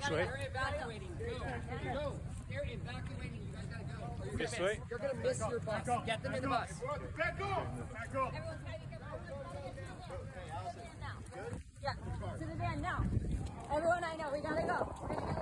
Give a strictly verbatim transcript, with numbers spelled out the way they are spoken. This way? They're evacuating. Go. Go. They're evacuating. You guys gotta go. You're this gonna way? You're gonna miss your bus. Back Get them back in the bus. Back up! Back up! Everyone try to get over the van now. Good? Yeah. To the van now. Everyone I know, we gotta go. We're gonna go.